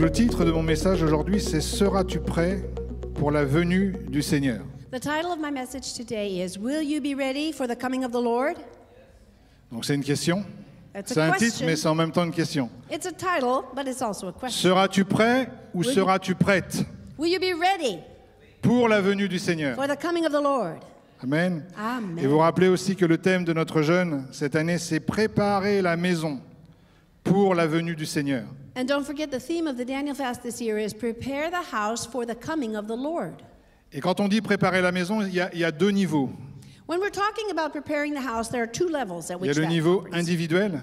Donc le titre de mon message aujourd'hui, c'est « Seras-tu prêt pour la venue du Seigneur » The title of my message today is Will you be ready for the coming of the Lord? Donc c'est une question. C'est un titre, mais c'est en même temps une question. It's a title, but it's also a question. Seras-tu prêt ou seras-tu prête? Will you be ready? Pour la venue du Seigneur. For the coming of the Lord. Amen. Amen. Et vous rappelez aussi que le thème de notre jeûne cette année, c'est préparer la maison pour la venue du Seigneur. And don't forget the theme of the Daniel fast this year is prepare the house for the coming of the Lord. Et quand on dit préparer la maison, il y a deux niveaux. When we're talking about preparing the house, there are two levels at which that happens. Il y a le niveau individuel.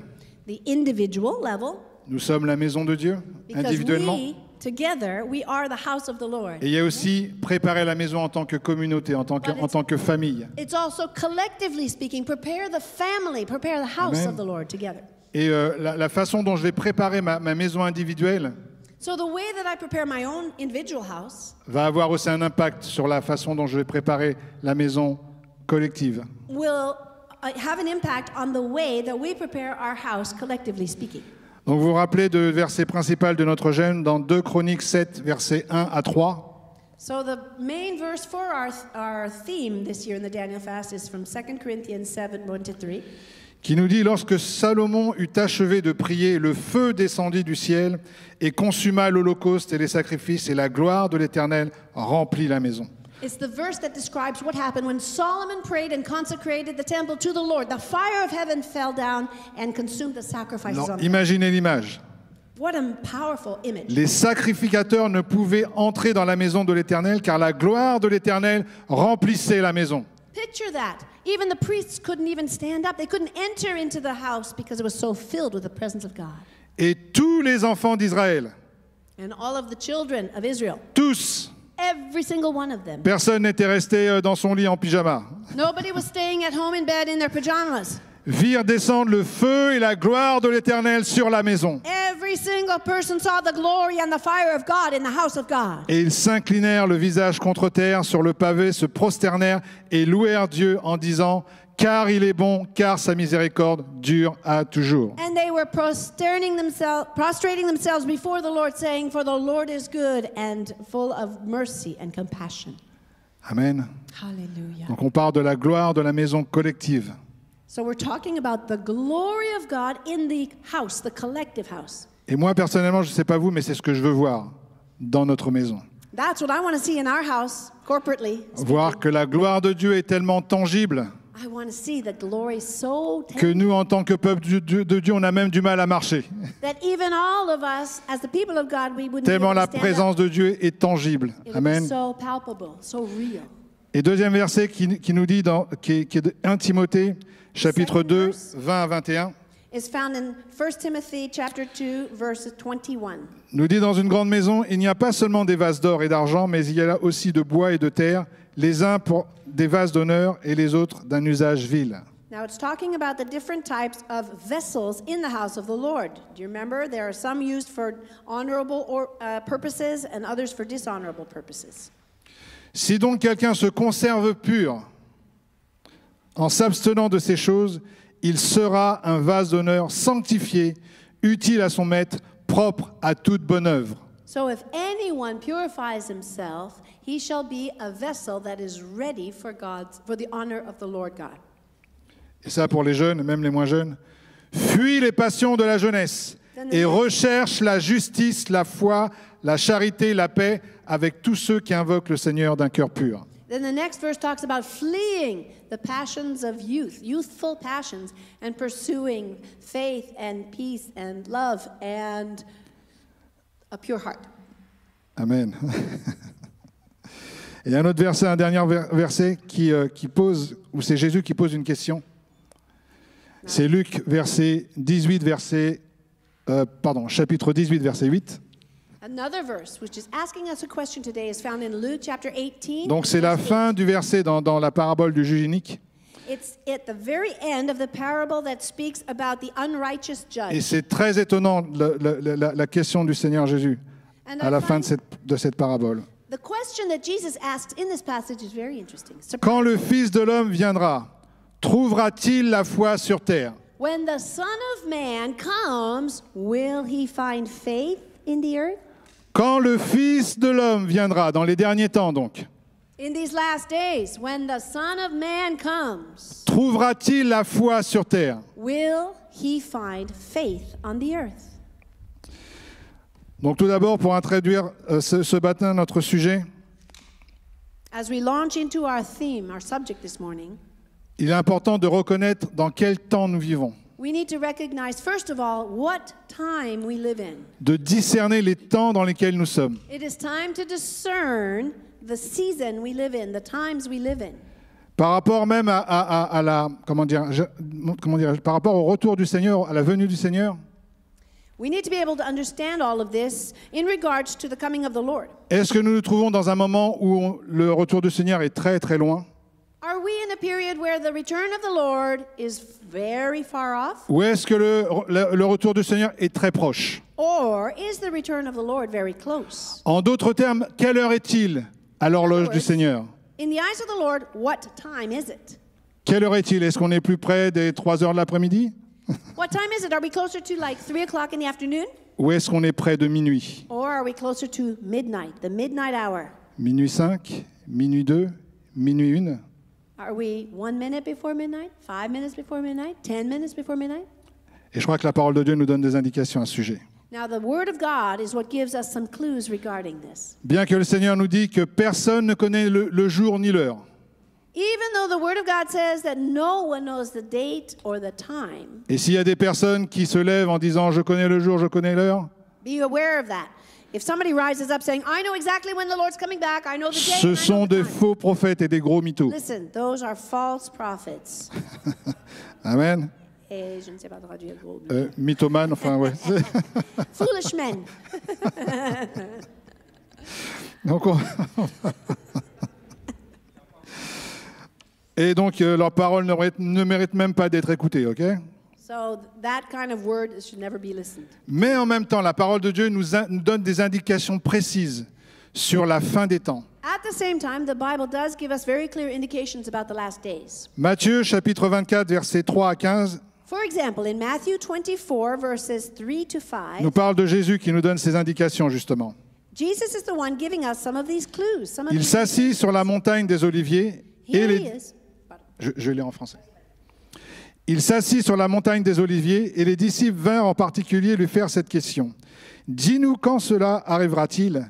The individual level. Nous sommes la maison de Dieu individuellement. Because together we are the house of the Lord. Et il y a aussi préparer la maison en tant que communauté, en tant que famille. It's also collectively speaking, prepare the family, prepare the house of the Lord together. Et la façon dont je vais préparer ma maison individuelle. So the way that I prepare my own individual house va avoir aussi un impact sur la façon dont je vais préparer la maison collective. Will have an impact on the way that we prepare our house collectively speaking. Donc vous vous rappelez du verset principal de notre jeûne dans 2 Chroniques 7 versets 1 à 3. So the main verse for our theme this year in the Daniel fast is from 2 Corinthians 7:1 to 3. Qui nous dit « Lorsque Salomon eut achevé de prier, le feu descendit du ciel et consuma l'Holocauste et les sacrifices, et la gloire de l'Éternel remplit la maison. » It's the verse that describes what happened when Solomon prayed and consecrated the temple to the Lord. The fire of heaven fell down and consumed the sacrifices on the altar. Imaginez l'image. What a powerful image. Les sacrificateurs ne pouvaient entrer dans la maison de l'Éternel car la gloire de l'Éternel remplissait la maison. Picture that. Even the priests couldn't even stand up. They couldn't enter into the house because it was so filled with the presence of God. Et tous les enfants d'Israël. And all of the children of Israel. Tous. Every single one of them. Personne n'était resté dans son lit en pyjama. Nobody was staying at home in bed in their pajamas. Virent descendre le feu et la gloire de l'Éternel sur la maison. Every single person saw the glory and the fire of God in the house of God. Et ils s'inclinèrent le visage contre terre sur le pavé, se prosternèrent et louèrent Dieu en disant car il est bon, car sa miséricorde dure à toujours. And they were prostrating themselves before the Lord saying for the Lord is good and full of mercy and compassion. Amen. Hallelujah. Donc on parle de la gloire de la maison collective. So we're talking about the glory of God in the house, the collective house. Et moi personnellement, je sais pas vous, mais c'est ce que je veux voir dans notre maison. That's what I want to see in our house, corporately. Voir que la gloire de Dieu est tellement tangible. I want to see the glory so tangible. Que nous en tant que peuple de Dieu, on a même du mal à marcher. That even all of us as the people of God, we wouldn't tellement la présence de Dieu est tangible. Amen. So palpable, so real. Et deuxième verset qui nous dit qui est de 1 Timothée chapitre 2 20 à 21 nous dit dans une grande maison il n'y a pas seulement des vases d'or et d'argent mais il y a là aussi de bois et de terre les uns pour des vases d'honneur et les autres d'un usage vil. Now it's talking about the different types of vessels in the house of the Lord. Do you remember? There are some used for honorable purposes and others for dishonorable purposes. Si donc quelqu'un se conserve pur en s'abstenant de ces choses, il sera un vase d'honneur sanctifié, utile à son maître, propre à toute bonne œuvre. So if anyone purifies himself, he shall be a vessel that is ready for the honor of the Lord God. Et ça pour les jeunes, même les moins jeunes. Fuis les passions de la jeunesse et recherche la justice, la foi, la charité, la paix avec tous ceux qui invoquent le Seigneur d'un cœur pur. Then the next verse talks about fleeing the passions of youth, youthful passions, and pursuing faith and peace and love and a pure heart. Amen. Et un autre verset, un dernier verset qui pose, où c'est Jésus qui pose une question. C'est Luc, chapitre 18, verset 8. Another verse which is asking us a question today is found in Luke chapter 18. Donc c'est la fin du verset dans la parabole du juge unique. It's at the very end of the parable that speaks about the unrighteous judge. Et c'est très étonnant la question du Seigneur Jésus à la fin de cette parabole. The question that Jesus asks in this passage is very interesting. Quand le Fils de l'homme viendra, trouvera-t-il la foi sur terre? When the Son of Man comes, will he find faith in the earth? Quand le Fils de l'homme viendra, dans les derniers temps donc, trouvera-t-il la foi sur terre? Will he find faith on the earth? Donc tout d'abord, pour introduire ce matin notre sujet, as we launch into our theme, our subject this morning, il est important de reconnaître dans quel temps nous vivons. We need to recognize, first of all, what time we live in. De discerner les temps dans lesquels nous sommes. It is time to discern the season we live in, the times we live in. Par rapport même à la, comment dire, par rapport au retour du Seigneur, à la venue du Seigneur. We need to be able to understand all of this in regards to the coming of the Lord. Est-ce que nous nous trouvons dans un moment où le retour du Seigneur est très très loin? Are we in a period where the return of the Lord is very far off? Ou est-ce que le retour du Seigneur est très proche? Or is the return of the Lord very close? En d'autres termes, quelle heure est-il à l'horloge du Seigneur? In the eyes of the Lord, what time is it? Quelle heure est-il? Est-ce qu'on est plus près des 3 heures de l'après-midi? What time is it? Are we closer to like 3 o'clock in the afternoon? Ou est-ce qu'on est près de minuit? Or are we closer to midnight, the midnight hour? Minuit 5, minuit 2, minuit 1. Are we 1 minute before midnight, 5 minutes before midnight, 10 minutes before midnight? Et je crois que la parole de Dieu nous donne des indications à ce sujet. Now the word of God is what gives us some clues regarding this. Bien que le Seigneur nous dit que personne ne connaît le jour ni l'heure. Even though the word of God says that no one knows the date or the time. Et s'il y a des personnes qui se lèvent en disant je connais le jour, je connais l'heure. Be aware of that. If somebody rises up saying I know exactly when the Lord's coming back, I know the date. Ce sont des faux prophètes et des gros mythos. Listen, those are false prophets. Amen. Et je ne sais pas traduire gros mythos. Mythomane, enfin ouais. Foolish men. Donc et donc leurs paroles ne méritent même pas d'être écoutées, ok? So that kind of word should never be listened. Mais en même temps, la parole de Dieu nous donne des indications précises sur la fin des temps. At the same time, the Bible does give us very clear indications about the last days. Matthieu chapitre 24 versets 3 à 15. For example, in Matthew 24 verses 3 to 5. Nous parle de Jésus qui nous donne ces indications justement. Jesus is the one giving us some of these clues. Il s'assit sur la montagne des Oliviers et les Je l'ai en français. Il s'assit sur la montagne des Oliviers et les disciples vinrent en particulier lui faire cette question. « Dis-nous quand cela arrivera-t-il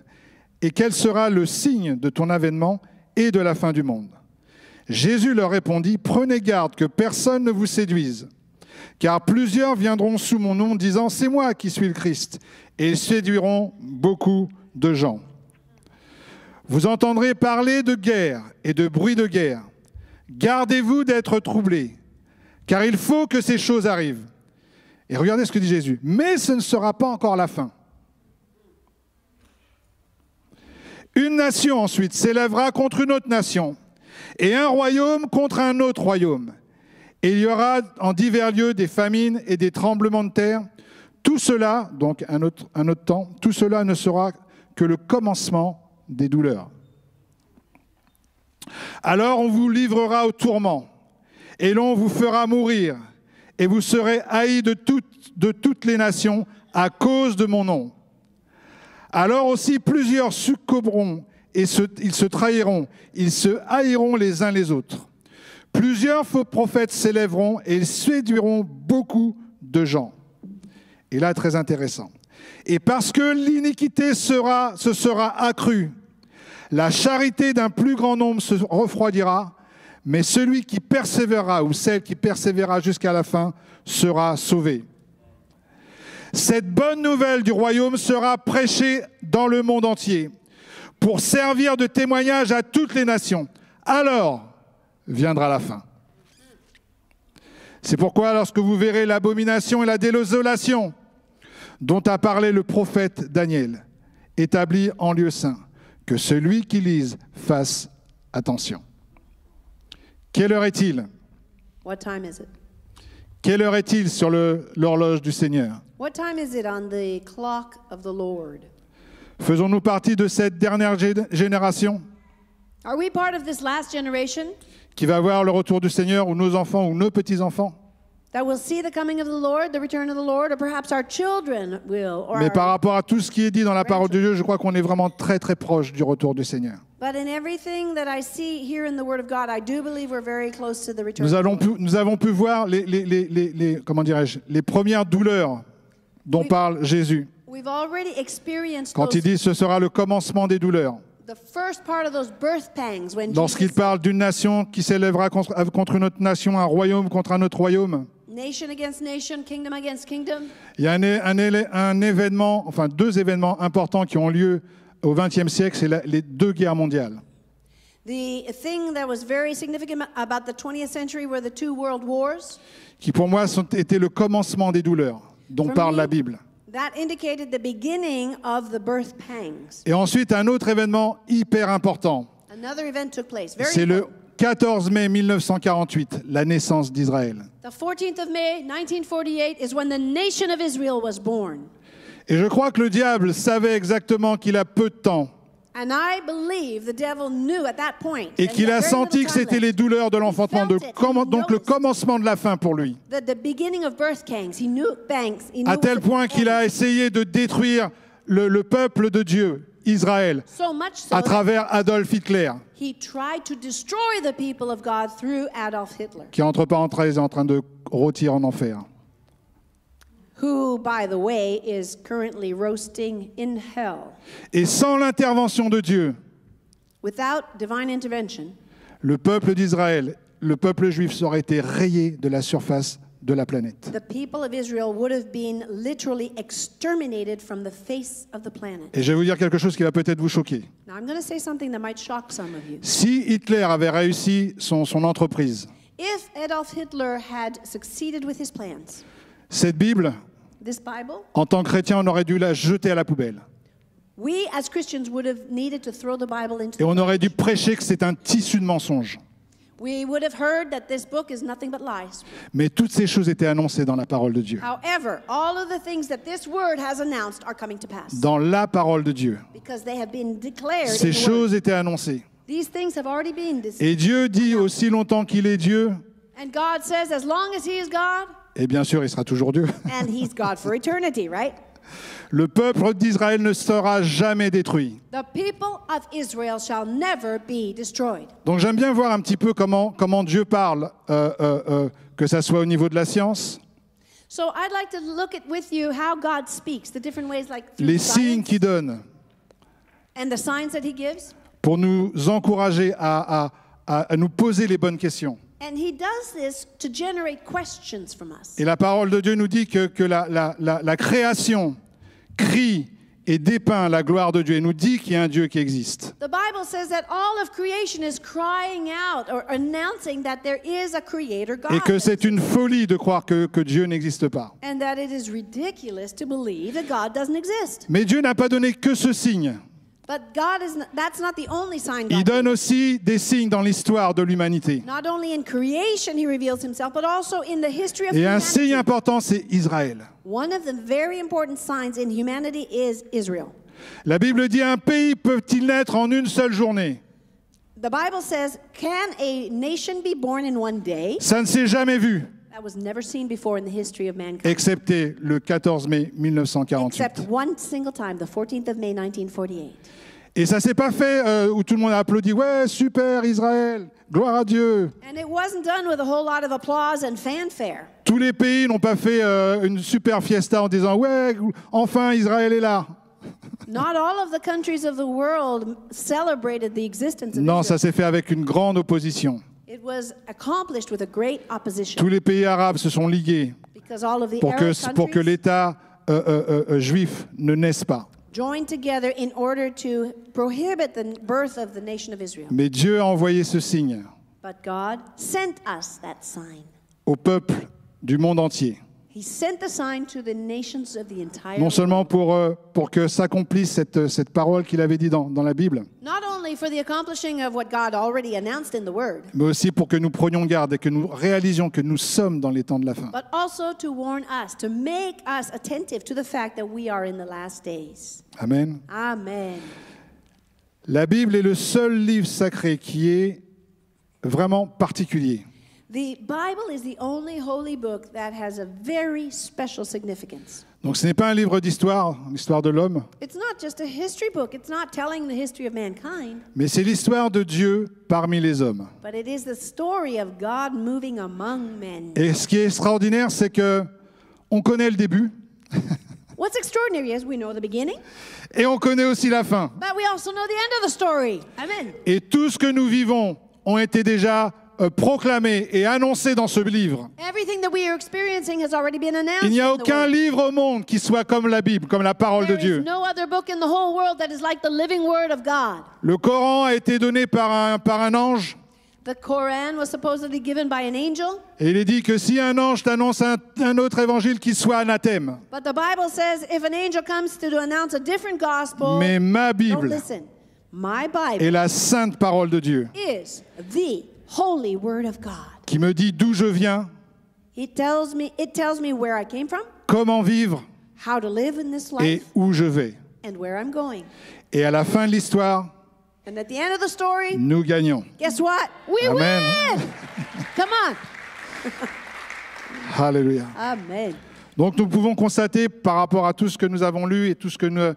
et quel sera le signe de ton avènement et de la fin du monde ?» Jésus leur répondit « Prenez garde que personne ne vous séduise, car plusieurs viendront sous mon nom disant « C'est moi qui suis le Christ » et ils séduiront beaucoup de gens. Vous entendrez parler de guerre et de bruit de guerre. Gardez-vous d'être troublés, car il faut que ces choses arrivent. » Et regardez ce que dit Jésus. « Mais ce ne sera pas encore la fin. Une nation ensuite s'élèvera contre une autre nation, et un royaume contre un autre royaume. Et il y aura en divers lieux des famines et des tremblements de terre. Tout cela, donc un autre temps, tout cela ne sera que le commencement des douleurs. Alors on vous livrera au tourment, et l'on vous fera mourir, et vous serez haïs de toutes les nations à cause de mon nom. Alors aussi plusieurs succomberont, et ils se trahiront, ils se haïront les uns les autres. Plusieurs faux prophètes s'élèveront, et ils séduiront beaucoup de gens. » Et là, très intéressant. « Et parce que l'iniquité se sera accrue, la charité d'un plus grand nombre se refroidira, mais celui qui persévérera ou celle qui persévérera jusqu'à la fin sera sauvé. Cette bonne nouvelle du royaume sera prêchée dans le monde entier pour servir de témoignage à toutes les nations. Alors viendra la fin. C'est pourquoi lorsque vous verrez l'abomination et la désolation dont a parlé le prophète Daniel, établie en lieu saint, que celui qui lise fasse attention. » Quelle heure est-il? What time is it? Quelle heure est-il sur l'horloge du Seigneur? What time is it on the clock of the Lord? Faisons-nous partie de cette dernière génération? Are we part of this last generation? Qui va voir le retour du Seigneur ou nos enfants ou nos petits-enfants? that will see the coming of the Lord, the return of the Lord, or perhaps our children will. Or mais par rapport à tout ce qui est dit dans la parole de Dieu, je crois qu'on est vraiment très très proche du retour du Seigneur. Nous avons pu voir les comment dirais-je, les premières douleurs dont parle Jésus. Quand il dit ce sera le commencement des douleurs. Lorsqu'il parle d'une nation qui s'élèvera contre une autre nation, un royaume contre un autre royaume, il y a un événement, enfin deux événements importants qui ont lieu au XXe siècle, c'est les deux guerres mondiales. Qui pour moi était le commencement des douleurs dont parle la Bible. That indicated the beginning of the birth pangs. Et ensuite, un autre événement hyper important. C'est le 14 mai 1948, la naissance d'Israël. Et je crois que le diable savait exactement qu'il a peu de temps. Et qu'il a senti que c'était les douleurs de l'enfantement, donc le commencement de la fin pour lui. À tel point qu'il a essayé de détruire le peuple de Dieu, Israël, à travers Adolf Hitler, qui entre parenthèses est en train de rôtir en enfer. Who, by the way, is currently roasting in hell. Et sans l'intervention de Dieu, without divine intervention, le peuple d'Israël, le peuple juif, serait été rayé de la surface de la planète. The people of Israel would have been literally exterminated from the face of the planet. Et je vais vous dire quelque chose qui va peut-être vous choquer. Now I'm going to say something that might shock some of you. Si Hitler avait réussi son entreprise, if Adolf Hitler had succeeded with his plans, cette Bible, en tant que chrétien, on aurait dû la jeter à la poubelle. Et on aurait dû prêcher que c'est un tissu de mensonges. Mais toutes ces choses étaient annoncées dans la parole de Dieu. Dans la parole de Dieu. Ces choses étaient annoncées. Et Dieu dit aussi longtemps qu'il est Dieu. Et bien sûr, il sera toujours Dieu. And he's God for eternity, right? Le peuple d'Israël ne sera jamais détruit. The people of Israel shall never be destroyed. Donc j'aime bien voir un petit peu comment Dieu parle, que ça soit au niveau de la science. So I'd like to look at with you how God speaks, the different ways, like les signes qu'il donne. And the signs that he gives. Pour nous encourager à nous poser les bonnes questions. Et la parole de Dieu nous dit que la création crie et dépeint la gloire de Dieu et nous dit qu'il y a un Dieu qui existe. Et que c'est une folie de croire que Dieu n'existe pas. Mais Dieu n'a pas donné que ce signe. Il donne aussi des signes dans l'histoire de l'humanité. Et un signe important, c'est Israël. La Bible dit, un pays peut-il naître en une seule journée? Ça ne s'est jamais vu. Excepté le 14 mai 1948. Et ça ne s'est pas fait où tout le monde a applaudi, ouais, super Israël, gloire à Dieu. Tous les pays n'ont pas fait une super fiesta en disant, ouais, enfin Israël est là. Non, ça s'est fait avec une grande opposition. Tous les pays arabes se sont ligués pour que l'État juif ne naisse pas. Mais Dieu a envoyé ce signe au peuple du monde entier. Non seulement pour que s'accomplisse cette parole qu'il avait dit dans la Bible, mais aussi pour que nous prenions garde et que nous réalisions que nous sommes dans les temps de la fin. Amen. Amen. La Bible est le seul livre sacré qui est vraiment particulier. The Bible is the only holy book that has a very special significance. Donc ce n'est pas un livre d'histoire, l'histoire de l'homme. It's not just a history book. It's not telling the history of mankind. Mais c'est l'histoire de Dieu parmi les hommes. But it is the story of God moving among men. Et ce qui est extraordinaire, c'est que on connaît le début. What's extraordinary is we know the beginning. Et on connaît aussi la fin. But we also know the end of the story. Amen. Et tout ce que nous vivons ont été déjà proclamé et annoncé dans ce livre. Il n'y a aucun livre au monde qui soit comme la Bible, comme la parole de Dieu. Le Coran a été donné par un ange. Et il est dit que si un ange t'annonce un autre évangile, qu'il soit anathème. Mais ma Bible est la sainte parole de Dieu. Holy word of God. Qui me dit d'où je viens. It tells me where I came from. Comment vivre. How to live in this life. Et où je vais. And where I'm going. Et à la fin de l'histoire, and at the end of the story, nous gagnons. Guess what? We Amen. Win. Come on. Hallelujah. Amen. Donc nous pouvons constater par rapport à tout ce que nous avons lu et tout ce que nous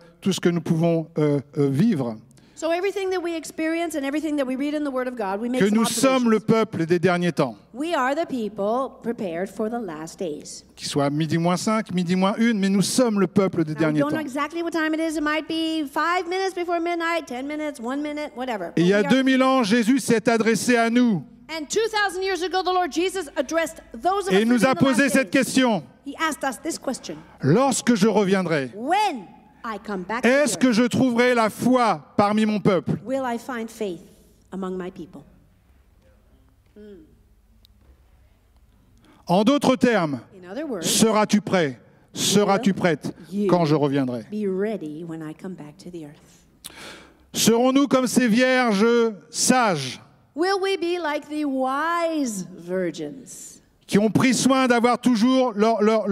pouvons vivre. So everything that we experience and everything that we read in the Word of God, we make que nous sommes le peuple des derniers temps. We are the people prepared for the last days. Qu'il soit midi moins 5, midi moins 1, mais nous sommes le peuple des derniers temps. We don't know exactly what time it is. It might be 5 minutes before midnight, 10 minutes, 1 minute, whatever. Et il y a 2000 ans, Jésus s'est adressé à nous. And 2000 years ago, the Lord Jesus addressed those of us. Et nous a posé cette question. He asked us this question. Lorsque je reviendrai. When? Est-ce que je trouverai la foi parmi mon peuple? Will I find faith among my people? En d'autres termes, seras-tu prêt? Seras-tu prête quand je reviendrai? Serons-nous comme ces vierges sages? Will we be like the wise virgins? Qui ont pris soin d'avoir toujours leur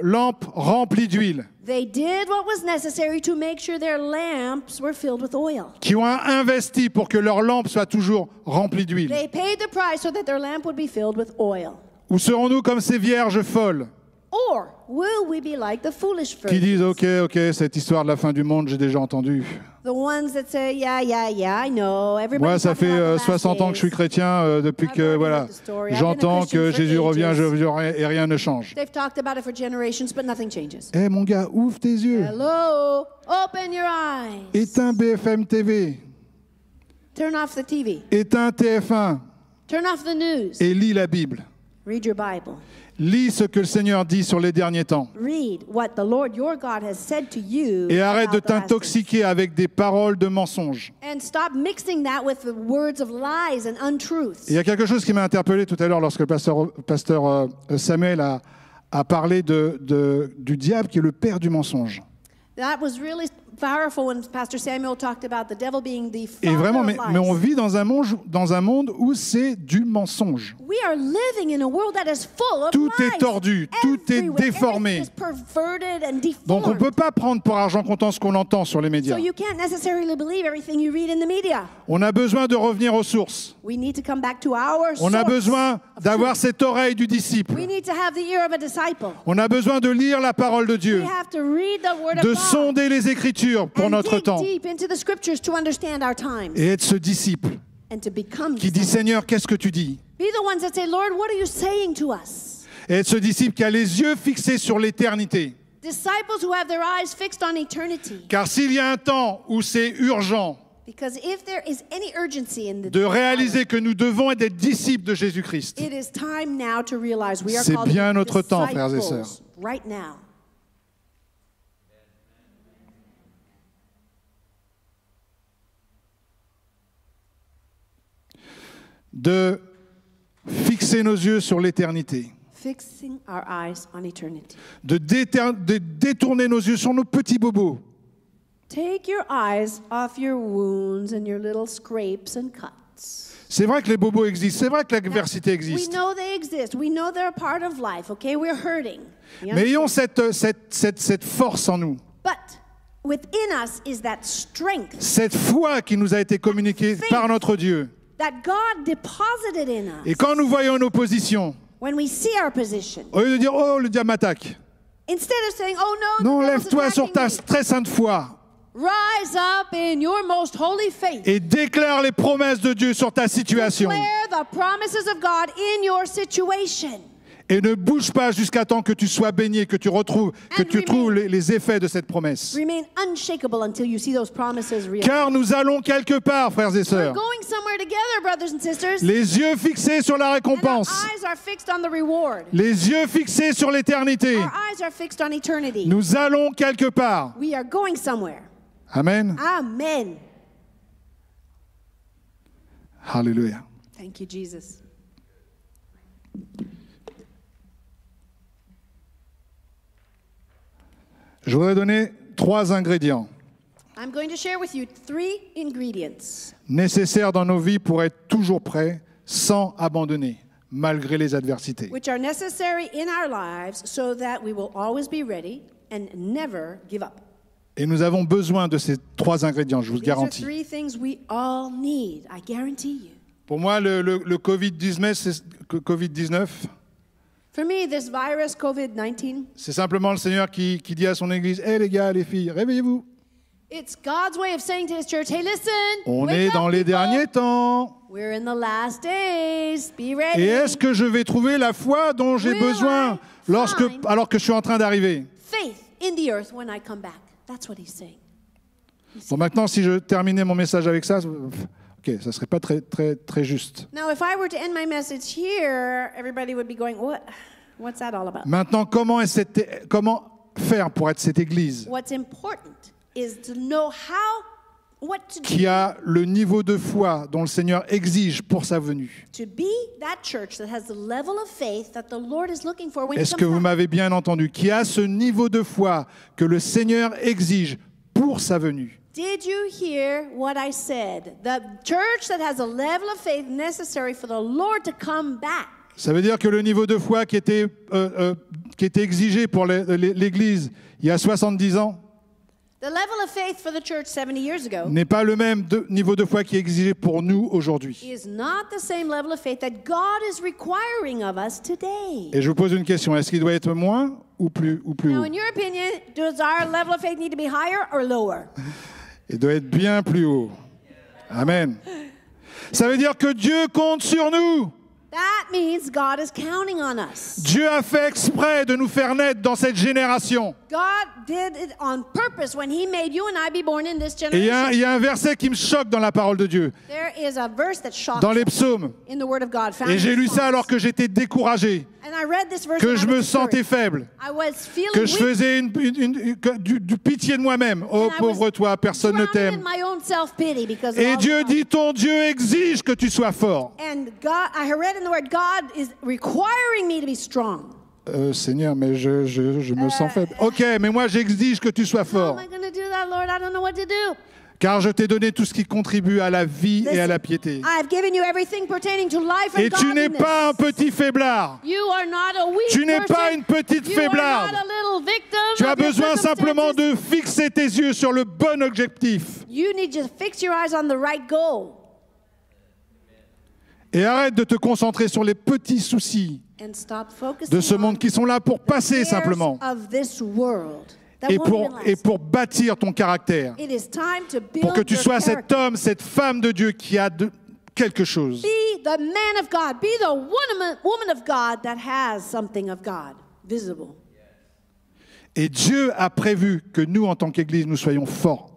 lampe remplie d'huile. They did what was necessary to make sure their lamps were filled with oil. Qui ont investi pour que leur lampe soit toujours remplie d'huile. They paid the price so that their lamp would be filled with oil. Ou serons-nous comme ces vierges folles? Or will we be like the foolish virgins? Qui disent OK, cette histoire de la fin du monde, j'ai déjà entendu. The ones that say yeah, I know. Moi, ça fait 60 ans que je suis chrétien, depuis que voilà, j'entends que Jésus revient et rien ne change. They've talked about it for generations, but nothing changes. Eh mon gars, ouvre tes yeux. Hello, open your eyes. Éteins BFM TV. Turn off the TV. Éteins TF1. Turn off the news. Et lis la Bible. Read your Bible. Lis ce que le Seigneur dit sur les derniers temps. Et arrête de t'intoxiquer avec des paroles de mensonges. Il y a quelque chose qui m'a interpellé tout à l'heure lorsque le pasteur Samuel a parlé du diable qui est le père du mensonge. Et vraiment, mais on vit dans un monde où c'est du mensonge. Tout est tordu, tout est déformé. Donc on ne peut pas prendre pour argent comptant ce qu'on entend sur les médias. On a besoin de revenir aux sources. On a besoin d'avoir cette oreille du disciple. On a besoin de lire la parole de Dieu, de sonder les Écritures pour notre temps, et être ce disciple qui dit Seigneur, qu'est-ce que tu dis? Et être ce disciple qui a les yeux fixés sur l'éternité. Car s'il y a un temps où c'est urgent de réaliser que nous devons être des disciples de Jésus-Christ, c'est bien notre temps, frères et sœurs. De fixer nos yeux sur l'éternité. De détourner nos yeux sur nos petits bobos. C'est vrai que les bobos existent, c'est vrai que l'adversité existe. Mais ayons cette force en nous. Cette foi qui nous a été communiquée par notre Dieu. Et quand nous voyons nos positions, au lieu de dire « Oh, le diable m'attaque », non, lève-toi sur ta très sainte foi. Rise up in your most holy faith. Et déclare les promesses de Dieu sur ta situation. Declare the promises of God in your situation. Et ne bouge pas jusqu'à temps que tu sois baigné, que tu retrouves, que tu trouves les effets de cette promesse. Car nous allons quelque part, frères et sœurs. Les yeux fixés sur la récompense. Les yeux fixés sur l'éternité. Nous allons quelque part. Amen. Amen. Alléluia. Thank you, Jesus. Je voudrais donner 3 ingrédients nécessaires dans nos vies pour être toujours prêts, sans abandonner, malgré les adversités. Et nous avons besoin de ces 3 ingrédients, je vous le garantis. Pour moi, le COVID-19, c'est simplement le Seigneur qui dit à son Église, « Hey les gars, les filles, réveillez-vous. » On est dans les derniers temps. Et est-ce que je vais trouver la foi dont j'ai besoin alors que je suis en train d'arriver? Bon, maintenant, si je terminais mon message avec ça... Ok, ça serait pas très juste. Maintenant, comment faire pour être cette église qui a le niveau de foi dont le Seigneur exige pour sa venue? Est-ce que vous m'avez bien entendu? Qui a ce niveau de foi que le Seigneur exige pour sa venue? Did you hear what I said? The church that has a level of faith necessary for the Lord to come back. Ça veut dire que le niveau de foi qui était exigé pour l'Église il y a 70 ans n'est pas le même niveau de foi qui est exigé pour nous aujourd'hui. Et je vous pose une question, est-ce qu'il doit être moins ou plus haut? Il doit être bien plus haut. Amen. Ça veut dire que Dieu compte sur nous. That means God is counting on us. Dieu a fait exprès de nous faire naître dans cette génération. God did it on purpose when he made you and I be born in this generation. Et il y a un verset qui me choque dans la parole de Dieu. There is a verse that shocks dans les Psaumes. In the word of God, found. Et j'ai lu ça alors que j'étais découragé, que je me sentais faible, que je faisais du pitié de moi-même. Oh pauvre toi, personne ne t'aime. Et Dieu dit, ton Dieu exige que tu sois fort. Seigneur, mais je me sens faible. Ok, mais moi j'exige que tu sois fort. Car je t'ai donné tout ce qui contribue à la vie et à la piété. Et tu n'es pas un petit faiblard. Tu n'es pas une petite faiblarde. Tu as besoin simplement de fixer tes yeux sur le bon objectif. Et arrête de te concentrer sur les petits soucis de ce monde qui sont là pour passer simplement. Et pour bâtir ton caractère, pour que tu sois cet homme, cette femme de Dieu qui a quelque chose. Et Dieu a prévu que nous, en tant qu'Église, nous soyons forts.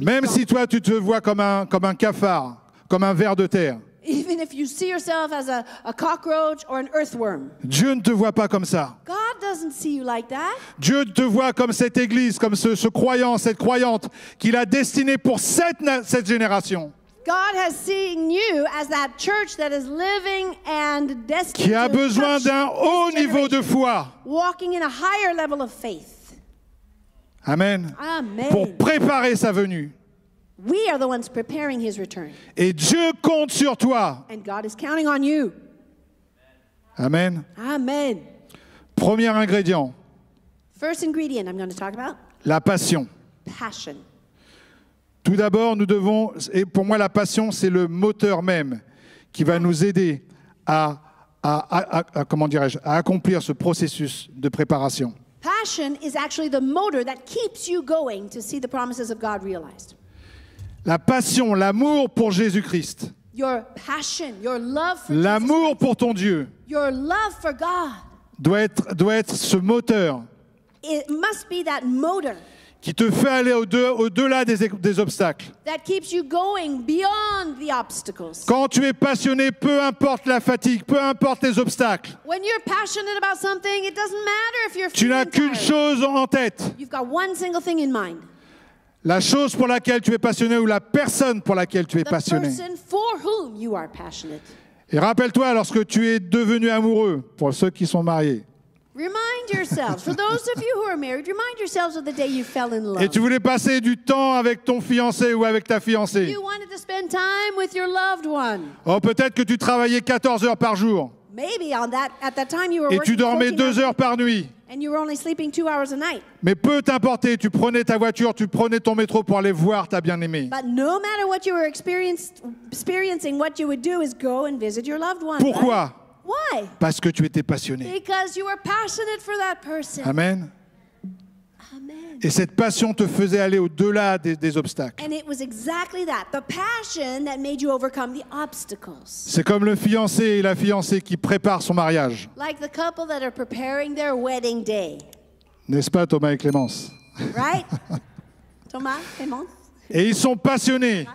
Même si toi, tu te vois comme un cafard, comme un ver de terre, even if you see yourself as a cockroach or an earthworm. Dieu ne te voit pas comme ça. God doesn't see you like that. Dieu te voit comme cette église, comme ce croyant, cette croyante qu'il a destinée pour cette génération. God has seen you as that church that is living and destined qui a besoin d'un haut niveau de foi. Walking in a higher level of faith. Amen. Amen. Pour préparer sa venue. We are the ones preparing his return. Et Dieu compte sur toi. And God is counting on you. Amen. Amen. Premier ingrédient. First ingredient I'm going to talk about. La passion. Passion. Tout d'abord, nous devons, et pour moi la passion, c'est le moteur même qui va nous aider à accomplir ce processus de préparation. Passion is actually the motor that keeps you going to see the promises of God realized. La passion, l'amour pour Jésus-Christ. Your passion, your love for Jesus. L'amour pour ton Dieu. Your love for God. Doit être ce moteur. It must be that motor. Qui te fait aller au-delà des obstacles. That keeps you going beyond the obstacles. Quand tu es passionné, peu importe la fatigue, peu importe les obstacles. When you're passionate about something, it doesn't matter if you're tu n'as qu'une chose en tête. You've got one single thing in mind. La chose pour laquelle tu es passionné ou la personne pour laquelle tu es passionné. The person for whom you are passionate. Et rappelle-toi lorsque tu es devenu amoureux, pour ceux qui sont mariés. Remind yourselves, for those of you who are married, remind yourselves of the day you fell in love. Et tu voulais passer du temps avec ton fiancé ou avec ta fiancée. You wanted to spend time with your loved one. Oh, peut-être que tu travaillais 14 heures par jour. Maybe at that time you were. Et tu dormais 2 heures par nuit. And you were only sleeping 2 hours a night. Mais peu t'importait, tu prenais ta voiture, tu prenais ton métro pour aller voir ta bien-aimée. But no matter what you were experiencing, what you would do is go and visit your loved one. Pourquoi? Right? Why? Parce que tu étais passionné. Because you were passionate for that person. Amen. Amen. Et cette passion te faisait aller au-delà des obstacles. And it was exactly that, the passion that made you overcome the obstacles. C'est comme le fiancé et la fiancée qui préparent son mariage. Like the couple that are preparing their wedding day. N'est-ce pas, Thomas et Clémence? Right? Thomas, Clémence. Et ils sont passionnés.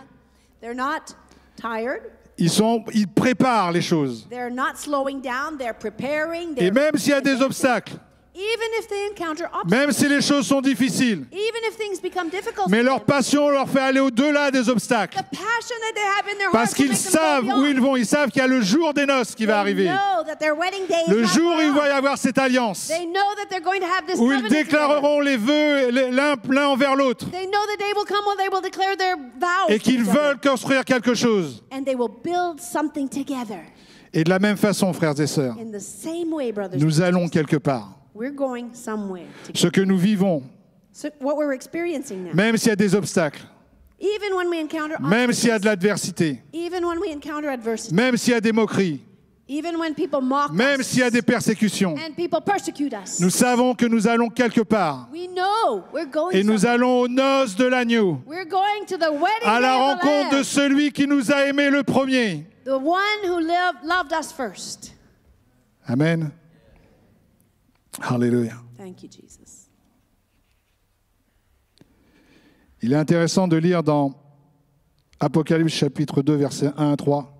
They're not tired. Ils préparent les choses. They're not slowing down, they're preparing, they're. Et même s'il y a des obstacles, even if they encounter obstacles, même si les choses sont difficiles, even if things become difficult, mais leur passion leur fait aller au-delà des obstacles. The passion that they have in their heart. Parce qu'ils savent où ils vont, ils savent qu'il y a le jour des noces qui va arriver. Le jour où il va y avoir cette alliance. They know that they're going to have this où ils déclareront les vœux l'un envers l'autre. Et qu'ils veulent construire quelque chose. And they will build something together. Et de la même façon, frères et sœurs, nous allons quelque part. We're going somewhere. Ce que nous vivons, what we're experiencing now, même s'il y a des obstacles, even when we encounter obstacles, même s'il y a de l'adversité, even when we encounter adversity, même s'il y a des moqueries, even when people mock même s'il y a des persécutions, and people persecute us, nous savons que nous allons quelque part. We know we're going et nous allons aux noces de l'agneau, we're going to the wedding à la rencontre de celui qui nous a aimés le premier. The one who loved us first. Amen. Alléluia. Thank you, Jesus. Il est intéressant de lire dans Apocalypse chapitre 2 versets 1 à 3.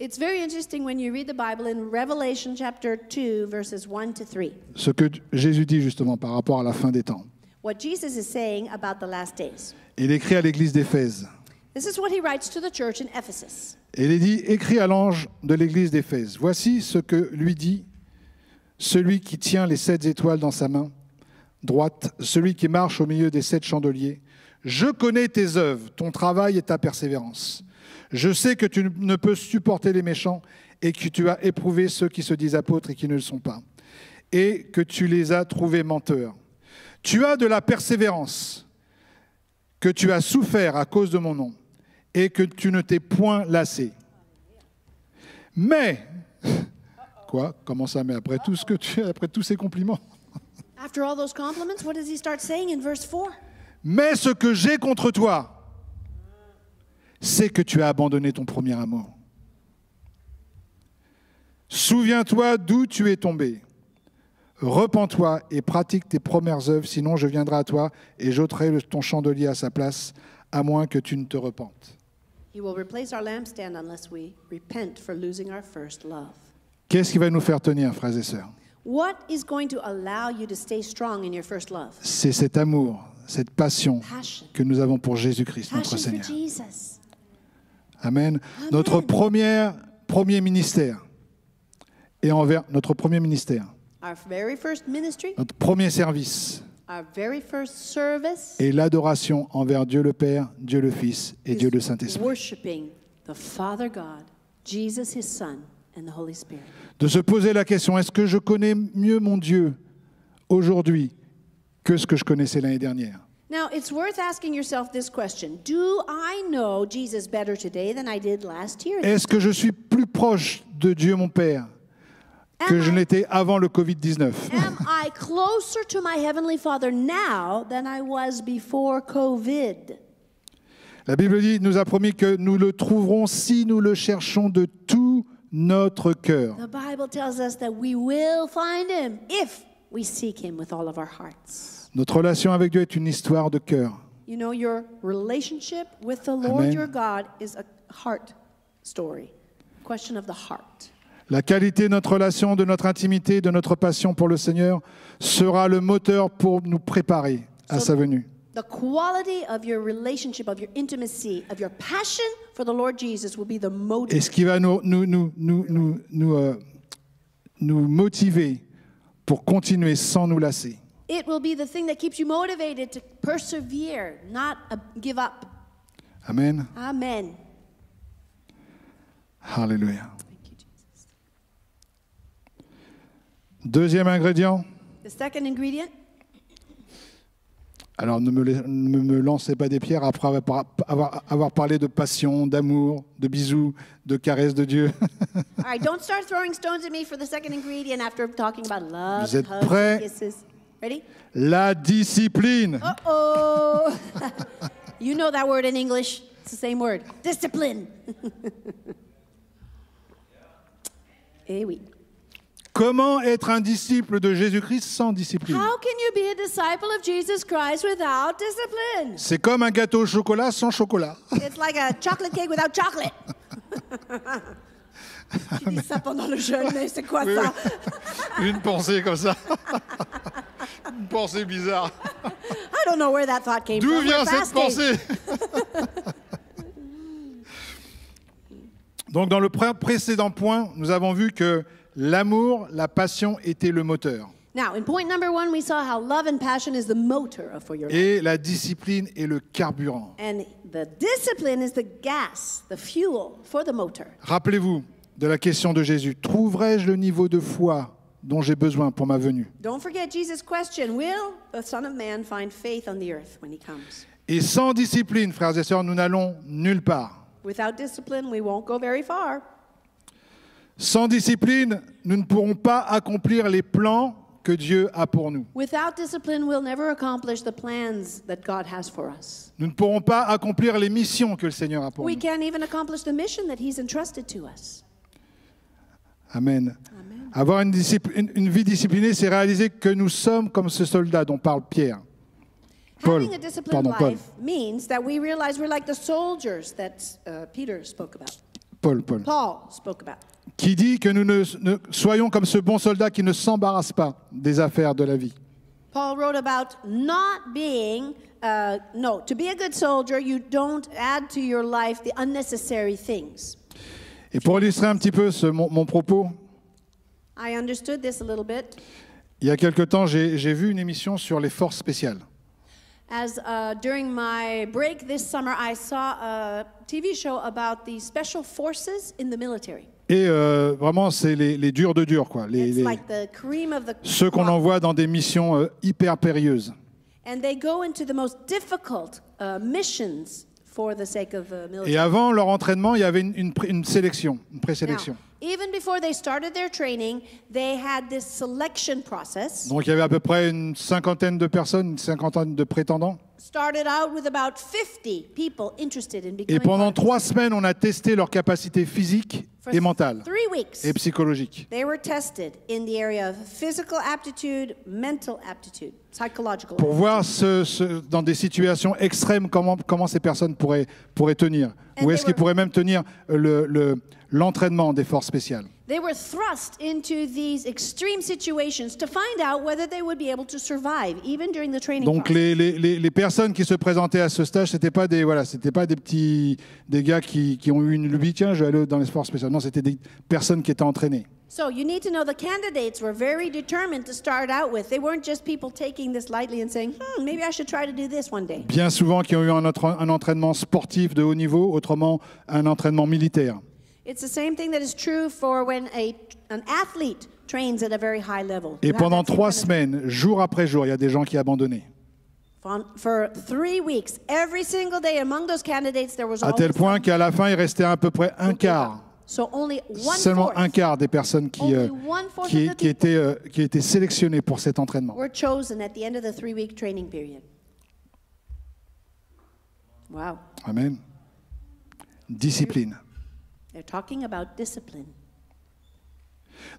It's very interesting when you read the Bible in Revelation chapter 2 verses 1 to 3. Ce que Jésus dit justement par rapport à la fin des temps. What Jesus is saying about the last days. Il écrit à l'église d'Éphèse. This is what he writes to the church in Ephesus. Il dit, écrit à l'ange de l'église d'Éphèse. Voici ce que lui dit celui qui tient les 7 étoiles dans sa main droite, celui qui marche au milieu des 7 chandeliers. Je connais tes œuvres, ton travail et ta persévérance. Je sais que tu ne peux supporter les méchants et que tu as éprouvé ceux qui se disent apôtres et qui ne le sont pas, et que tu les as trouvés menteurs. Tu as de la persévérance, que tu as souffert à cause de mon nom, et que tu ne t'es point lassé. Mais... Quoi? Comment ça? Mais après tout ce que tu as, après tous ces compliments. After all those compliments, what does he start saying in verse 4? Mais ce que j'ai contre toi, c'est que tu as abandonné ton premier amour. Souviens-toi d'où tu es tombé. Repens-toi et pratique tes premières œuvres, sinon je viendrai à toi et j'ôterai ton chandelier à sa place, à moins que tu ne te repentes. He will replace our lampstand unless we repent for losing our first love. Qu'est-ce qui va nous faire tenir, frères et sœurs? C'est cet amour, cette passion que nous avons pour Jésus-Christ, notre Seigneur. Amen. Notre premier ministère et envers notre premier ministère, notre premier service et l'adoration envers Dieu le Père, Dieu le Fils et Dieu le Saint-Esprit. De se poser la question, est-ce que je connais mieux mon Dieu aujourd'hui que ce que je connaissais l'année dernière? Now, it's worth asking yourself this question. Do I know Jesus better today than I did last year? Est-ce que je suis plus proche de Dieu mon Père que je n'étais avant le Covid-19? Am I closer to my heavenly Father now than I was before COVID? La Bible dit, nous a promis que nous le trouverons si nous le cherchons de tout notre cœur. The Bible tells us that we will find him if we seek him with all of our hearts. Notre relation avec Dieu est une histoire de cœur. You know, your relationship with the Lord your God is a heart story. Question of the heart. La qualité de notre relation, de notre intimité, de notre passion pour le Seigneur sera le moteur pour nous préparer à sa venue. The quality of your relationship, of your intimacy, of your passion for the Lord Jesus will be the motive. Et ce qui va nous motiver pour continuer sans nous lasser. It will be the thing that keeps you motivated to persevere, not give up. Amen. Amen. Hallelujah. Thank you, Jesus. Deuxième ingrédient. The second ingredient. Alors ne me lancez pas des pierres après avoir parlé de passion, d'amour, de bisous, de caresses de Dieu. All right, don't start throwing stones at me for the second ingredient after talking about love, hugs, and kisses. Ready? La discipline. Uh-oh. You know that word in English. It's the same word. Discipline. Eh oui. Comment être un disciple de Jésus-Christ sans discipline? How can you be a disciple of Jesus Christ without discipline? C'est comme un gâteau au chocolat sans chocolat. It's like a chocolate cake without chocolate. Tu dis ça pendant le jeûne, mais c'est quoi ça? Une pensée comme ça. Une pensée bizarre. I don't know where that thought came from. D'où vient cette pensée? Donc dans le précédent point, nous avons vu que l'amour, la passion était le moteur. Now, in point number one, we saw how love and passion is the motor for your life. Et la discipline est le carburant. And the discipline is the gas, the fuel for the motor. Rappelez-vous de la question de Jésus. Trouverai-je le niveau de foi dont j'ai besoin pour ma venue? Don't forget Jesus' question. Will the Son of Man find faith on the earth when he comes? Et sans discipline, frères et sœurs, nous n'allons nulle part. Without discipline, we won't go very far. Sans discipline, nous ne pourrons pas accomplir les plans que Dieu a pour nous. Without discipline, we'll never accomplish the plans that God has for us. Nous ne pourrons pas accomplir les missions que le Seigneur a pour nous. We can't even accomplish the mission that He's entrusted to us. Amen. Amen. Avoir une vie disciplinée, c'est réaliser que nous sommes comme ce soldat dont parle Paul. Means that we realize we're like the soldiers that Peter spoke about. Paul spoke about. Qui dit que nous ne soyons comme ce bon soldat qui ne s'embarrasse pas des affaires de la vie. Paul wrote about not being to be a good soldier, you don't add to your life the unnecessary things. Et pour illustrer un petit peu mon propos, I understood this a little bit. Il y a quelque temps, j'ai vu une émission sur les forces spéciales. As during my break this summer, I saw a TV show about the special forces in the military. Et vraiment, c'est les durs de durs, quoi. Ceux qu'on envoie dans des missions hyper périlleuses. Et avant leur entraînement, il y avait une sélection, une présélection. Donc, il y avait à peu près une cinquantaine de personnes, une cinquantaine de prétendants. Et pendant 3 semaines, on a testé leur capacité physique et mentale et psychologique. Pour voir dans des situations extrêmes comment ces personnes pourraient tenir, ou est-ce qu'ils pourraient même tenir l'entraînement des forces spéciales. They were thrust into these extreme situations to find out whether they would be able to survive even during the training. Donc les personnes qui se présentaient à ce stage, c'était pas des gars qui ont eu une lubie, tiens, je vais aller dans les forces spéciales. Non, c'était des personnes qui étaient entraînées. So you need to know the candidates were very determined to start out with. They weren't just people taking this lightly and saying, maybe I should try to do this one day. Bien souvent qui ont eu un entraînement sportif de haut niveau, autrement un entraînement militaire. It's the same thing that is true for when an athlete trains at a very high level. Et pendant 3 semaines, jour après jour, il y a des gens qui abandonnaient. For 3 weeks, every single day among those candidates, there was à tel point qu'à la fin, il restait à peu près un quart. Seulement un quart des personnes qui étaient sélectionnées pour cet entraînement. Wow. Amen. Discipline. They're talking about discipline.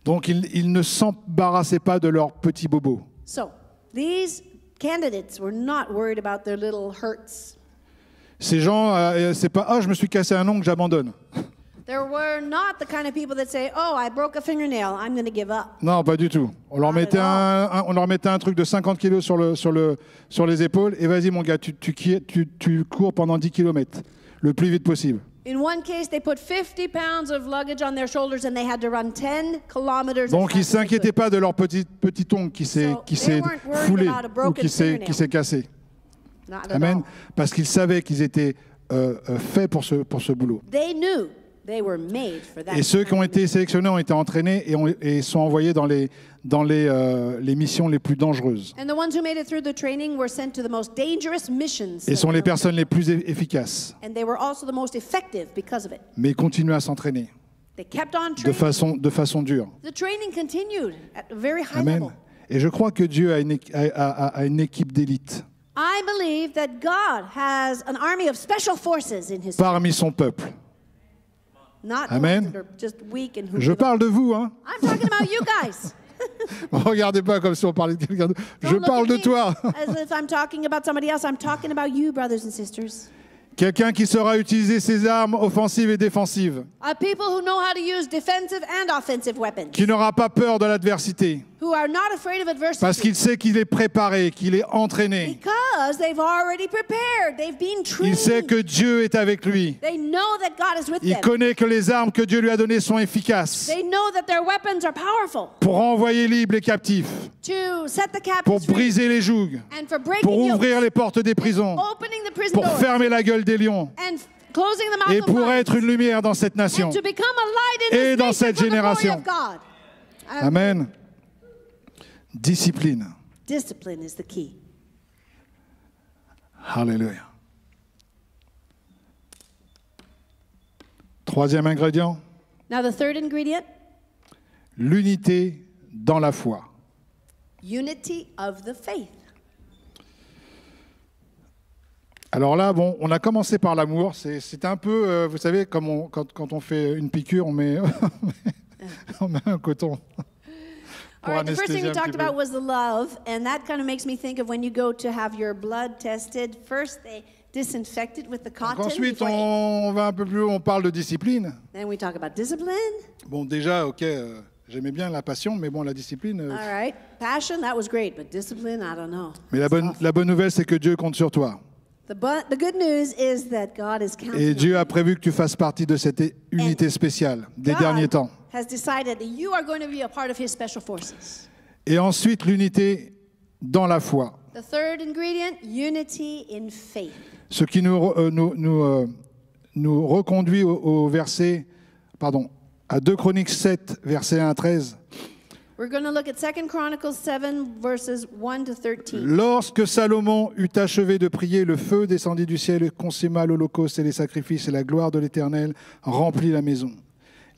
Donc ils ne s'embarrassaient pas de leurs petits bobos. So, these candidates were not worried about their little hurts. Ces gens, c'est pas ah, je me suis cassé un ongle, j'abandonne. There were not the kind of people that say, oh, I broke a fingernail, I'm going to give up. Non, pas du tout. On leur mettait un truc de 50 kilos sur les épaules et vas-y mon gars, tu cours pendant 10 km le plus vite possible. In one case, they put 50 pounds of luggage on their shoulders and they had to run 10 kilometers. Donc ils s'inquiétaient pas de leur petit ongle qui s'est foulé ou qui s'est cassé. Amen, parce qu'ils savaient qu'ils étaient faits pour ce boulot. They knew. Et ceux qui ont été sélectionnés ont été entraînés et sont envoyés dans les missions les plus dangereuses. Et sont les personnes les plus efficaces. Mais ils continuaient à s'entraîner de façon dure. Amen. Et je crois que Dieu a une équipe d'élite parmi son peuple. Amen. Je parle de vous, hein. Regardez pas comme si on parlait de quelqu'un d'autre. Je parle de toi. Quelqu'un qui saura utiliser ses armes offensives et défensives. Qui n'aura pas peur de l'adversité. Parce qu'il sait qu'il est préparé, qu'il est entraîné. Il sait que Dieu est avec lui. Il connaît que les armes que Dieu lui a données sont efficaces. Pour envoyer libre les captifs. Pour briser les jougs. Pour ouvrir les portes des prisons. Pour fermer la gueule des lions. Et pour être une lumière dans cette nation. Et dans cette génération. Amen. Discipline. Discipline is the key. Alléluia. Troisième ingrédient. Now the third ingredient. L'unité dans la foi. Unity of the faith. Alors là, bon, on a commencé par l'amour. C'est un peu, vous savez, comme quand on fait une piqûre, on met un coton. All right, the first thing you talked about was the love, and that kind of makes me think of when you go to have your blood tested. First, they disinfect it with the cotton. Ensuite, on va un peu plus haut, on parle de discipline. Then we talk about discipline. Bon, déjà, ok, j'aimais bien la passion, mais bon, la discipline. All right, passion, that was great, but discipline, I don't know. Mais la bonne nouvelle, c'est que Dieu compte sur toi. The good news is that God is counting. Et Dieu a prévu que tu fasses partie de cette unité spéciale des derniers temps. Has decided that you are going to be a part of his special forces. Et ensuite l'unité dans la foi. The third ingredient, unity in faith. Ce qui nous reconduit au verset, pardon, à 2 Chroniques 7 versets 1 à 13. We're going to look at 2 Chronicles 7 verses 1 to 13. Lorsque Salomon eut achevé de prier, le feu descendit du ciel et consuma l'Holocauste et les sacrifices, et la gloire de l'Éternel remplit la maison.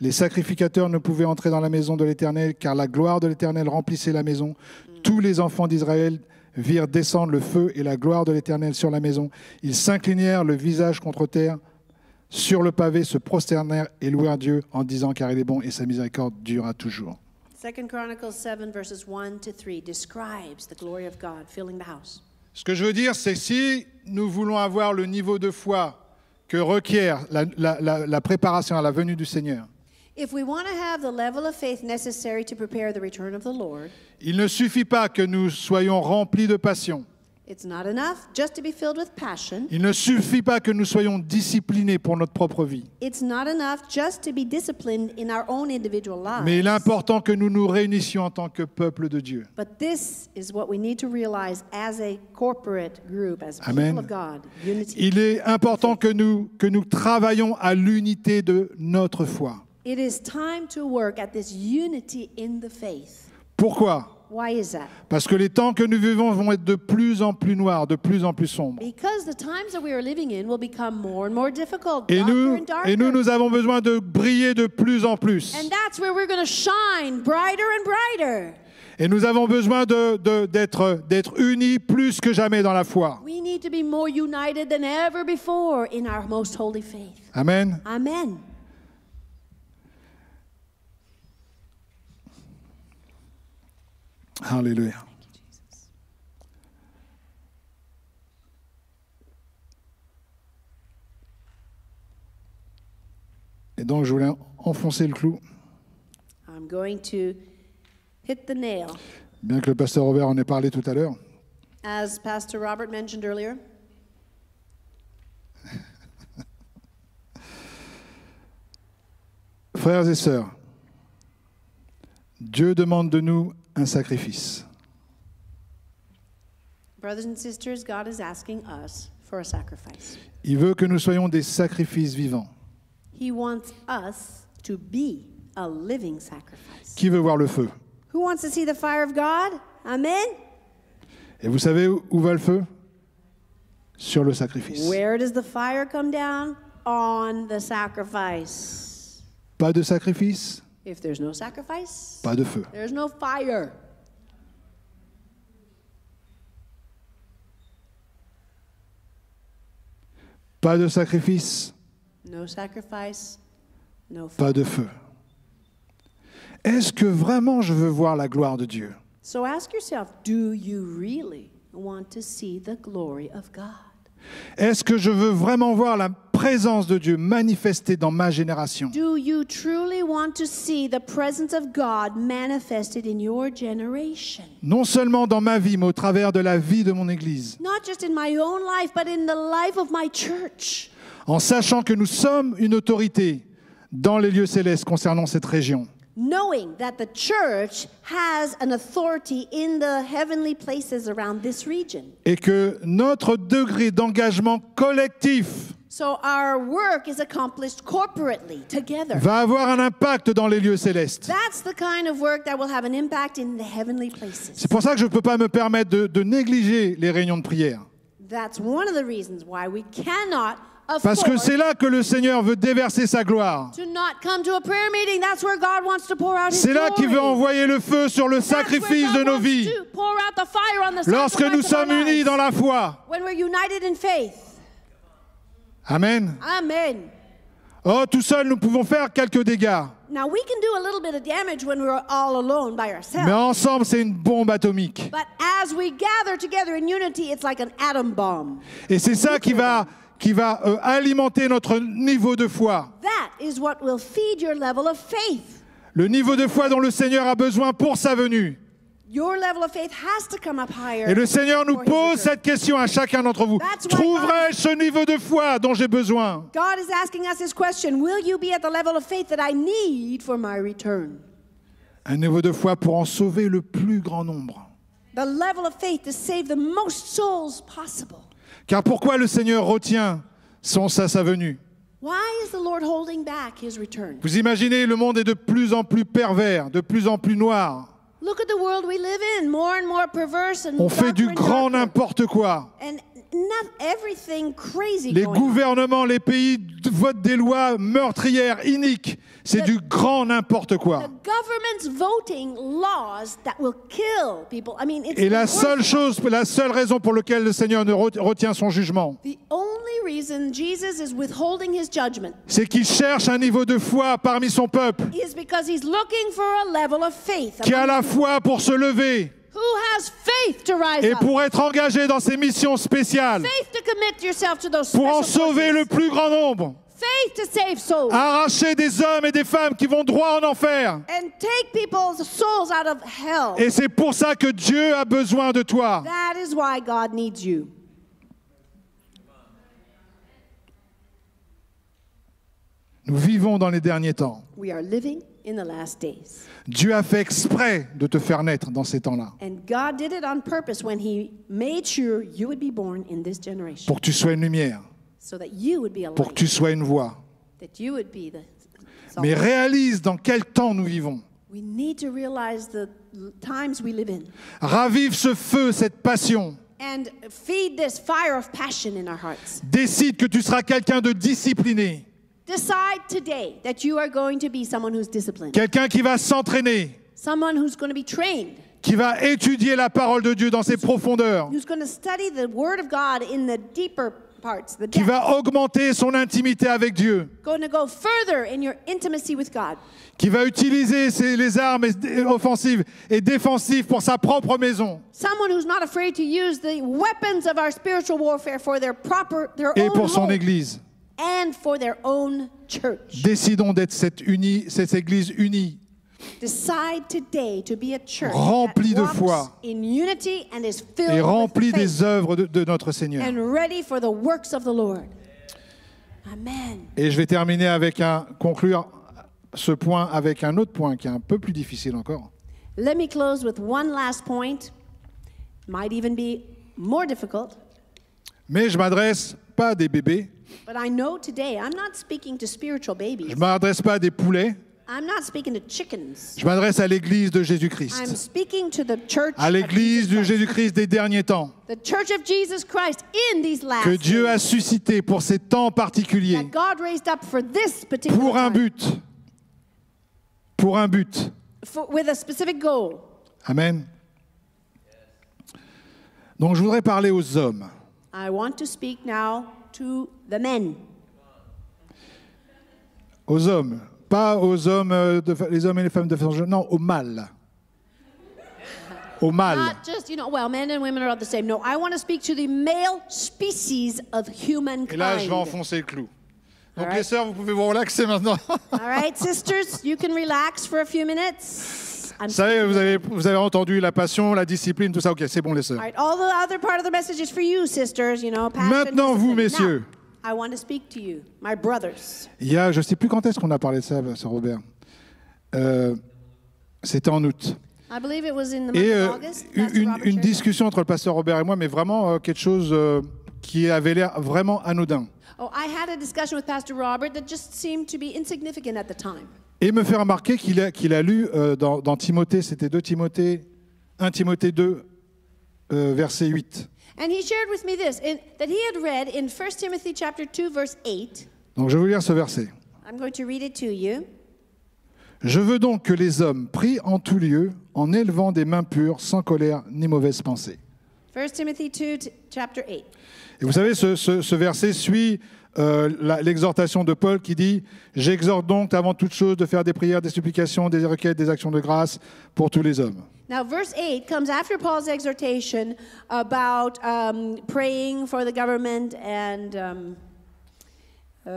Les sacrificateurs ne pouvaient entrer dans la maison de l'Éternel, car la gloire de l'Éternel remplissait la maison. Tous les enfants d'Israël virent descendre le feu et la gloire de l'Éternel sur la maison. Ils s'inclinèrent le visage contre terre, sur le pavé, se prosternèrent et louèrent Dieu en disant, car il est bon et sa miséricorde durera toujours. 2 Chronicles 7, verses 1 to 3, describes the glory of God filling the house. Ce que je veux dire, c'est si nous voulons avoir le niveau de foi que requiert la préparation à la venue du Seigneur, if we want to have the level of faith necessary to prepare the return of the Lord, il ne suffit pas que nous soyons remplis de passion. It's not enough just to be filled with passion. Il ne suffit pas que nous soyons disciplinés pour notre propre vie. It's not enough just to be disciplined in our own individual lives. Mais il est important que nous nous réunissions en tant que peuple de Dieu. But this is what we need to realize as a corporate group, as people of God. Unity. Il est important que nous travaillions à l'unité de notre foi. It is time to work at this unity in the faith. Pourquoi? Parce que les temps que nous vivons vont être de plus en plus noirs, de plus en plus sombres. Et nous avons besoin de briller de plus en plus. Et nous avons besoin d'être unis plus que jamais dans la foi. Amen. Amen. Alléluia. Et donc, je voulais enfoncer le clou. Bien que le pasteur Robert en ait parlé tout à l'heure. As Pastor Robert mentioned earlier. Frères et sœurs, Dieu demande de nous un sacrifice. Brothers and sisters, God is asking us for a sacrifice. Il veut que nous soyons des sacrifices vivants. He wants us to be a living sacrifice. Qui veut voir le feu? Who wants to see the fire of God? Amen. Et vous savez où va le feu? Sur le sacrifice. Where does the fire come down? On the sacrifice. Pas de sacrifice? If there's no sacrifice, pas de feu. There's no fire. Pas de sacrifice. No sacrifice, no fire. Pas de feu. Est-ce que vraiment je veux voir la gloire de Dieu? So ask yourself, do you really want to see the glory of God? Est-ce que je veux vraiment voir la présence de Dieu manifestée dans ma génération? Non seulement dans ma vie, mais au travers de la vie de mon Église. En sachant que nous sommes une autorité dans les lieux célestes concernant cette région. Knowing that the church has an authority in the heavenly places around this region. Et que notre degré d'engagement collectif, so our work is accomplished corporately together, va avoir un impact dans les lieux célestes. That's the kind of work that will have an impact in the heavenly places. C'est pour ça que je ne peux pas me permettre de négliger les réunions de prière. That's one of the reasons why we cannot. Parce que c'est là que le Seigneur veut déverser sa gloire. C'est là qu'il veut envoyer le feu sur le sacrifice de nos vies. Lorsque nous sommes unis dans la foi. Amen. Amen. Oh, tout seul, nous pouvons faire quelques dégâts. Mais ensemble, c'est une bombe atomique. Et c'est ça qui va alimenter notre niveau de foi. Le niveau de foi dont le Seigneur a besoin pour sa venue. Et le Seigneur nous pose cette question à chacun d'entre vous. Trouverai-je ce niveau de foi dont j'ai besoin? Un niveau de foi pour en sauver le plus grand nombre. Car pourquoi le Seigneur retient sa venue? Vous imaginez, le monde est de plus en plus pervers, de plus en plus noir. On fait du grand n'importe quoi. Les gouvernements, les pays votent des lois meurtrières, iniques. C'est du grand n'importe quoi. Et la seule raison pour laquelle le Seigneur ne retient son jugement, c'est qu'il cherche un niveau de foi parmi son peuple qui a la foi pour se lever et pour être engagé dans ses missions spéciales, pour en sauver le plus grand nombre. Arracher des hommes et des femmes qui vont droit en enfer. Et c'est pour ça que Dieu a besoin de toi. Nous vivons dans les derniers temps. Dieu a fait exprès de te faire naître dans ces temps-là. Pour que tu sois une lumière. Pour que tu sois une voix. Mais réalise dans quel temps nous vivons. Ravive ce feu, cette passion. Décide que tu seras quelqu'un de discipliné. Quelqu'un qui va s'entraîner. Qui va étudier la parole de Dieu dans ses profondeurs. Qui va augmenter son intimité avec Dieu. Qui va utiliser les armes offensives et défensives pour sa propre maison. Et pour son Église. Décidons d'être cette Église unie. Remplie de foi et remplie des œuvres de notre Seigneur. Et je vais conclure ce point avec un autre point qui est un peu plus difficile encore. Mais je m'adresse pas à des bébés. Je m'adresse pas à des poulets. Je m'adresse à l'Église de Jésus-Christ, à l'Église de Jésus-Christ des derniers temps, que Dieu a suscité pour ces temps particuliers, pour un but, Amen. Donc je voudrais parler aux hommes. Aux hommes. Pas aux hommes, les hommes et les femmes de façon, non, au mal. Au mal. Et là, je vais enfoncer le clou. Donc les sœurs, vous pouvez vous relaxer maintenant. Vous savez, vous avez entendu la passion, la discipline, tout ça. Ok, c'est bon les sœurs. Maintenant vous, messieurs. Il y a, je ne sais plus quand est-ce qu'on a parlé de ça, Sir Robert. C'était en août. Et une discussion entre le pasteur Robert et moi, mais vraiment quelque chose qui avait l'air vraiment anodin. Et il me fait remarquer qu'il a lu dans Timothée, c'était 1 Timothée 2, verset 8. Donc je vais vous lire ce verset. Je veux donc que les hommes prient en tout lieu, en élevant des mains pures, sans colère ni mauvaise pensée. 1 Timothy 2, chapter 8. Et vous savez, ce verset suit l'exhortation de Paul qui dit « J'exhorte donc avant toute chose de faire des prières, des supplications, des requêtes, des actions de grâce pour tous les hommes. » Now, verse 8 comes after Paul's exhortation about praying for the government and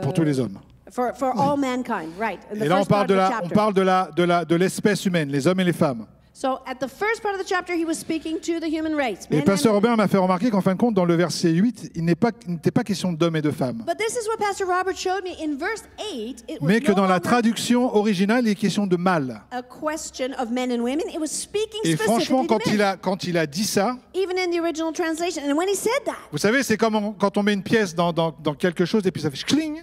pour tous les hommes. For all mankind, right? Et là, on parle de l'espèce humaine, les hommes et les femmes. So at the first part of the chapter, he was speaking to the human race. Et Pasteur Robert m'a fait remarquer qu'en fin de compte, dans le verset 8, il n'était pas question d'hommes et de femmes. But this is what Pastor Robert showed me in verse 8. It was que dans la traduction originale, il est question de mâles. A question of men and women. It was speaking specifically. Et franchement, quand il a dit ça, even in the original translation, and when he said that, vous savez, c'est comme quand on met une pièce dans quelque chose et puis ça fait cling.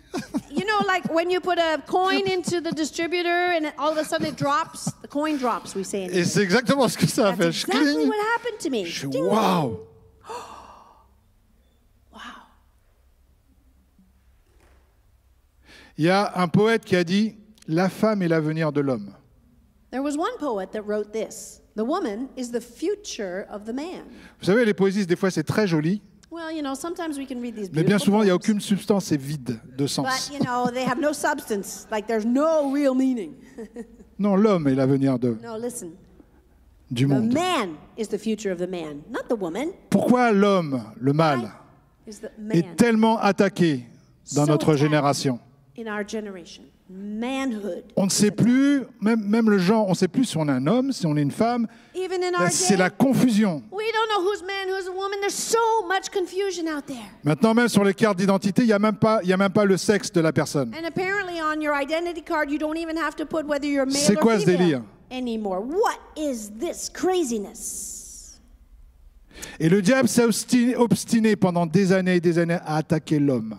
You know, like when you put a coin into the distributor and all of a sudden it drops. The coin drops. We say. C'est exactement ce que ça a fait. Je dis, waouh! Il y a un poète qui a dit, la femme est l'avenir de l'homme. Vous savez, les poésies, des fois, c'est très joli. Mais bien souvent, il n'y a aucune substance, c'est vide de sens. Non, l'homme est l'avenir de... du monde. The man is the future of the man, not the woman. Pourquoi l'homme, le mâle, est tellement attaqué dans notre génération? On ne sait plus, même le genre, on ne sait plus si on est un homme, si on est une femme. C'est la confusion. Maintenant, même sur les cartes d'identité, il n'y a même pas le sexe de la personne. C'est quoi ce délire? What is this craziness? Et le diable s'est obstiné pendant des années à attaquer l'homme.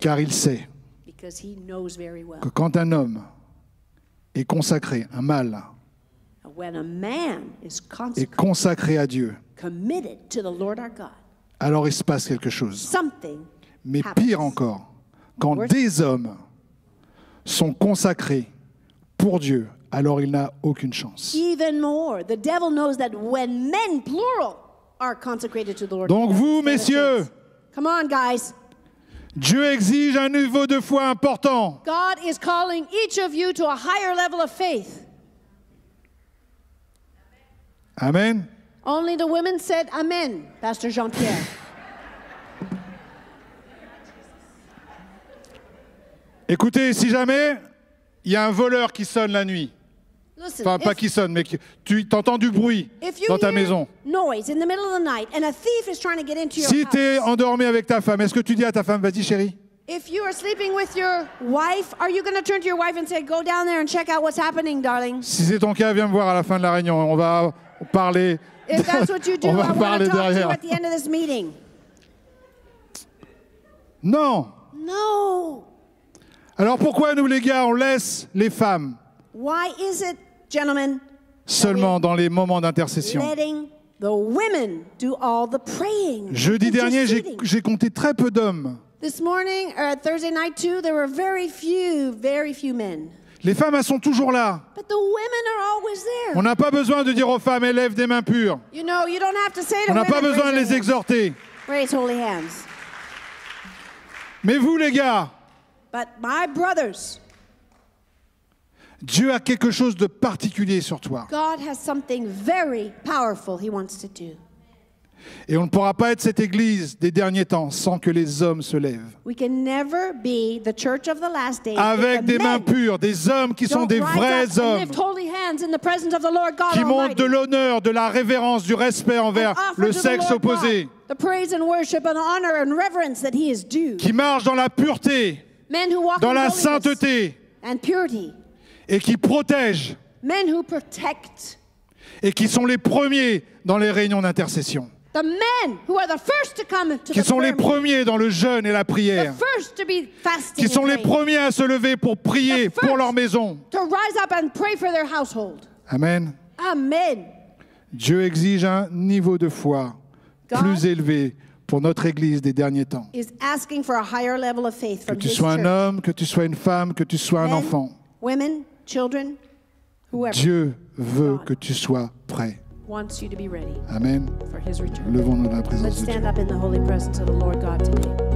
Car il sait que quand un homme est consacré, un mâle, est consacré à Dieu, alors il se passe quelque chose. Mais pire encore, quand des hommes sont consacrés pour Dieu, alors il n'a aucune chance. Donc vous, messieurs, Dieu exige un niveau de foi important. Amen. Only the women said amen, Pastor Jean-Pierre. Écoutez, si jamais il y a un voleur qui sonne la nuit, enfin pas qui sonne, mais tu entends du bruit dans ta maison. Si tu es endormi avec ta femme, est-ce que tu dis à ta femme, vas-y chérie? If you are sleeping with your wife, are you going to turn to your wife and say, go down there and check out what's happening, darling? Si c'est ton cas, viens me voir à la fin de la réunion, on va parler. If that's what you do, I want to talk to you at the end of this meeting. Non. No. Alors pourquoi nous les gars, on laisse les femmes? Why is it, gentlemen? Seulement dans les moments d'intercession. Jeudi dernier, j'ai compté très peu d'hommes. This morning, or Thursday night too, there were very few men. Les femmes sont toujours là. But the women are always there. On n'a pas besoin de dire aux femmes, élève des mains pures. You know, you don't have to say to women, on n'a pas besoin de les exhorter. Raise holy hands. Mais vous, les gars, but my brothers, Dieu a quelque chose de particulier sur toi. God has something very powerful He wants to do. Et on ne pourra pas être cette église des derniers temps sans que les hommes se lèvent. Avec des mains pures, des hommes qui sont des vrais hommes, qui montrent de l'honneur, de la révérence, du respect envers le sexe opposé, qui marchent dans la pureté, dans la sainteté, et qui protègent, et qui sont les premiers dans les réunions d'intercession, qui sont les premiers dans le jeûne et la prière, qui sont les premiers à se lever pour prier pour leur maison. Amen. Amen. Dieu exige un niveau de foi plus élevé pour notre Église des derniers temps. Que tu sois un homme, que tu sois une femme, que tu sois un enfant. Dieu veut que tu sois prêt. Amen. Levons-nous dans la présence de Dieu.